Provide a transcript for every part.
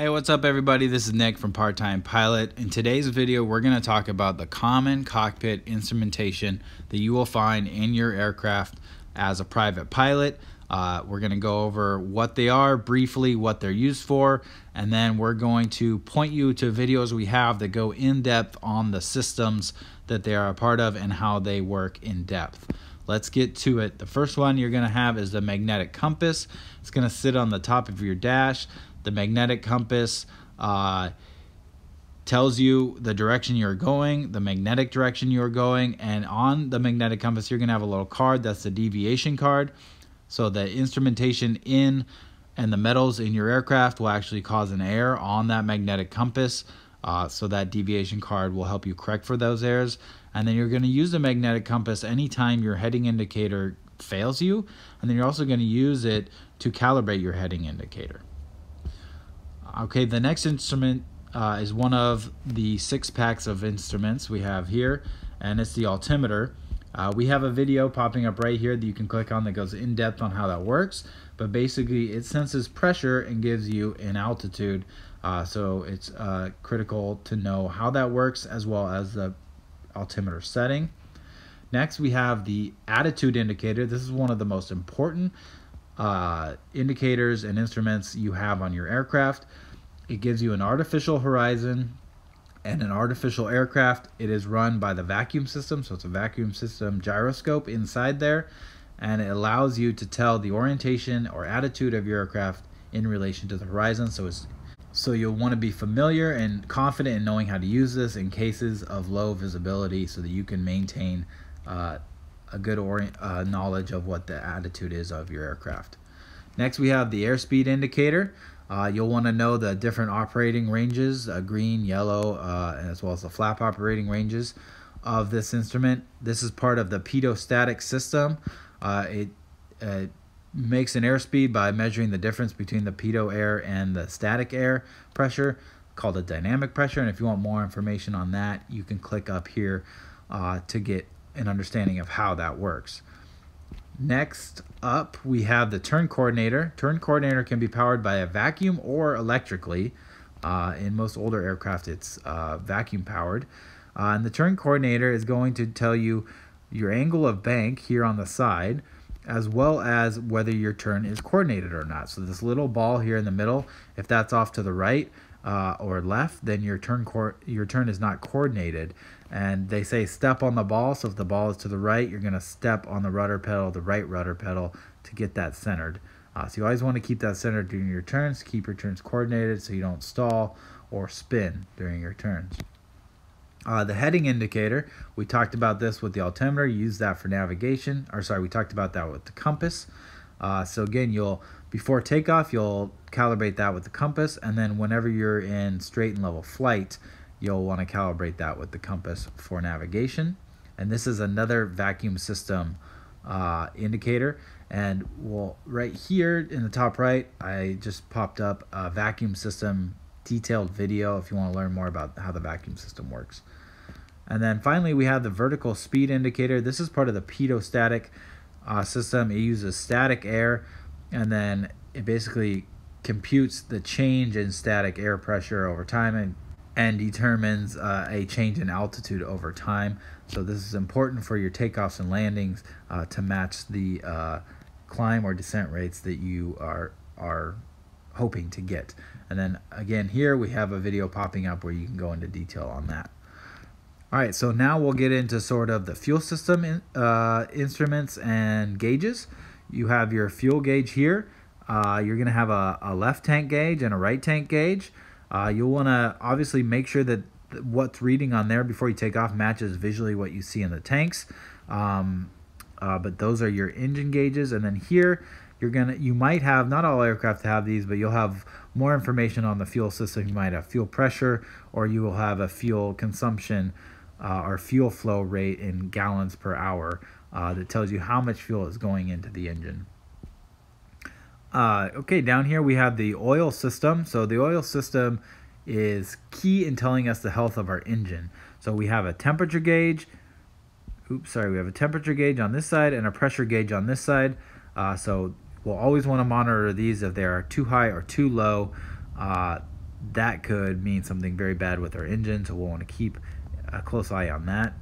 Hey, what's up everybody? This is Nick from Part-Time Pilot. In today's video, we're going to talk about the common cockpit instrumentation that you will find in your aircraft as a private pilot. We're going to go over what they are briefly, what they're used for, and then we're going to point you to videos we have that go in depth on the systems that they are a part of and how they work in depth. Let's get to it. The first one you're going to have is the magnetic compass. It's going to sit on the top of your dash. The magnetic compass tells you the direction you're going, the magnetic direction you're going, and on the magnetic compass, you're going to have a little card. That's the deviation card. So the instrumentation in and the metals in your aircraft will actually cause an error on that magnetic compass. So that deviation card will help you correct for those errors. And then you're going to use the magnetic compass anytime your heading indicator fails you. And then you're also going to use it to calibrate your heading indicator. Okay, the next instrument is one of the 6 packs of instruments we have here, and it's the altimeter. We have a video popping up right here that you can click on that goes in depth on how that works, but basically it senses pressure and gives you an altitude, so it's critical to know how that works as well as the altimeter setting. Next we have the attitude indicator. This is one of the most important indicators and instruments you have on your aircraft. It gives you an artificial horizon and an artificial aircraft. It is run by the vacuum system, so it's a vacuum system gyroscope inside there, and it allows you to tell the orientation or attitude of your aircraft in relation to the horizon. So you'll want to be familiar and confident in knowing how to use this in cases of low visibility, so that you can maintain a good knowledge of what the attitude is of your aircraft. Next we have the airspeed indicator. You'll want to know the different operating ranges, green, yellow, as well as the flap operating ranges of this instrument. This is part of the pedostatic system. It makes an airspeed by measuring the difference between the pedo air and the static air pressure, called a dynamic pressure. And if you want more information on that, you can click up here to get an understanding of how that works. Next up, we have the turn coordinator. Turn coordinator can be powered by a vacuum or electrically. In most older aircraft, it's vacuum powered. And the turn coordinator is going to tell you your angle of bank here on the side, as well as whether your turn is coordinated or not. So this little ball here in the middle, if that's off to the right, or left, then your turn is not coordinated. And they say step on the ball, so if the ball is to the right, you're going to step on the rudder pedal, the right rudder pedal, to get that centered. So you always want to keep that centered during your turns, keep your turns coordinated so you don't stall or spin during your turns. The heading indicator, we talked about this with the altimeter. You use that for navigation, or sorry, we talked about that with the compass. So again, before takeoff, you'll calibrate that with the compass, and then whenever you're in straight and level flight, you'll want to calibrate that with the compass for navigation. And this is another vacuum system indicator. And right here in the top right, I just popped up a vacuum system detailed video if you want to learn more about how the vacuum system works. And then finally, we have the vertical speed indicator. This is part of the pedostatic system. It uses static air, and then it basically computes the change in static air pressure over time and determines a change in altitude over time. So this is important for your takeoffs and landings to match the climb or descent rates that you are hoping to get. And then again, here we have a video popping up where you can go into detail on that. All right, so now we'll get into sort of the fuel system instruments and gauges. You have your fuel gauge here. You're going to have a left tank gauge and a right tank gauge. You'll want to obviously make sure that what's reading on there before you take off matches visually what you see in the tanks. But those are your engine gauges. And then here, you might have, not all aircraft have these, but you'll have more information on the fuel system. You might have fuel pressure, or you will have a fuel consumption or fuel flow rate in gallons per hour that tells you how much fuel is going into the engine. Okay, down here we have the oil system. So the oil system is key in telling us the health of our engine. So we have a temperature gauge. Oops, sorry, we have a temperature gauge on this side and a pressure gauge on this side. So we'll always want to monitor these if they are too high or too low. that could mean something very bad with our engine, so we'll want to keep a close eye on that.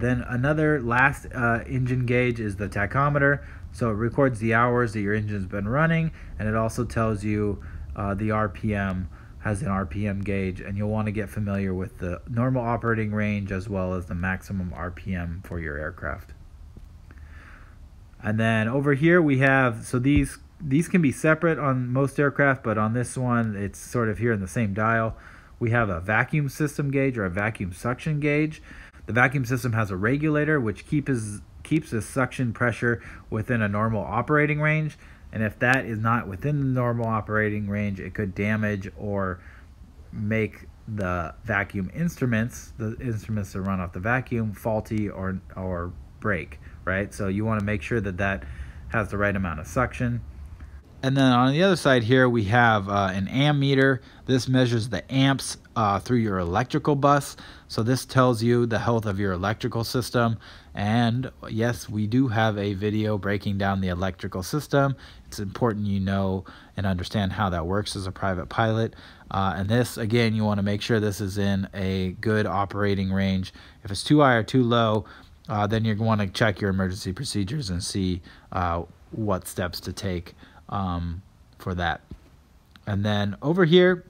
Then another last engine gauge is the tachometer. So it records the hours that your engine's been running, and it also tells you the RPM, has an RPM gauge, and you'll want to get familiar with the normal operating range as well as the maximum RPM for your aircraft. And then over here we have, so these can be separate on most aircraft, but on this one it's sort of here in the same dial. We have a vacuum system gauge or a vacuum suction gauge. The vacuum system has a regulator which keeps the suction pressure within a normal operating range, and if that is not within the normal operating range, it could damage or make the vacuum instruments, the instruments that run off the vacuum, faulty or break, right? So you want to make sure that that has the right amount of suction. And then on the other side here, we have an ammeter. This measures the amps through your electrical bus. So this tells you the health of your electrical system. And yes, we do have a video breaking down the electrical system. It's important you know and understand how that works as a private pilot. And this, again, you want to make sure this is in a good operating range. If it's too high or too low, then you're going to want to check your emergency procedures and see what steps to take for that. And then over here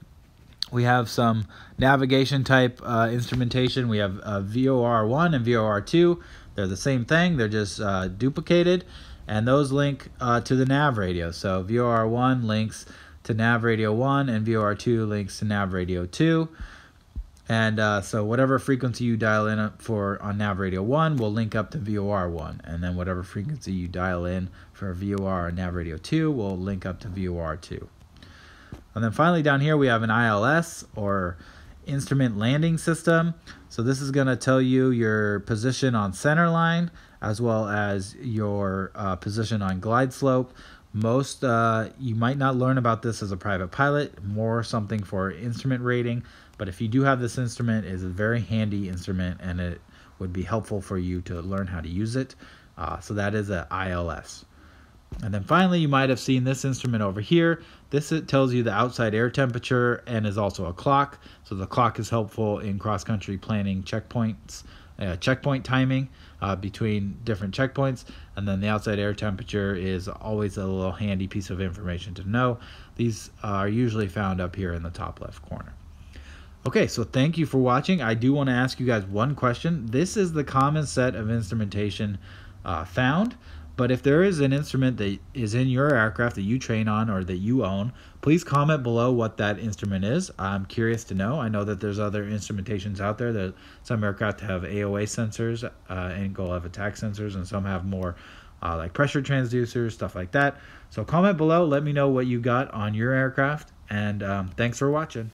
we have some navigation type instrumentation. We have VOR1 and VOR2. They're the same thing, they're just duplicated, and those link to the nav radio. So VOR1 links to nav radio 1 and VOR2 links to nav radio 2. And so whatever frequency you dial in for on nav radio 1 will link up to VOR1. And then whatever frequency you dial in for VOR on nav radio 2 will link up to VOR2. And then finally down here we have an ILS or instrument landing system. So this is going to tell you your position on center line as well as your position on glide slope. Most, you might not learn about this as a private pilot, more something for instrument rating. But if you do have this instrument, it's a very handy instrument, and it would be helpful for you to learn how to use it. So that is an ILS. And then finally, you might have seen this instrument over here. This, it tells you the outside air temperature and is also a clock. So the clock is helpful in cross-country planning checkpoints, checkpoint timing between different checkpoints. And then the outside air temperature is always a little handy piece of information to know. These are usually found up here in the top left corner. Okay, so thank you for watching. I do want to ask you guys one question. This is the common set of instrumentation found, but if there is an instrument that is in your aircraft that you train on or that you own, please comment below what that instrument is. I'm curious to know. I know that there's other instrumentations out there. That some aircraft have AOA sensors, angle of attack sensors, and some have more like pressure transducers, stuff like that. So comment below. Let me know what you got on your aircraft, and thanks for watching.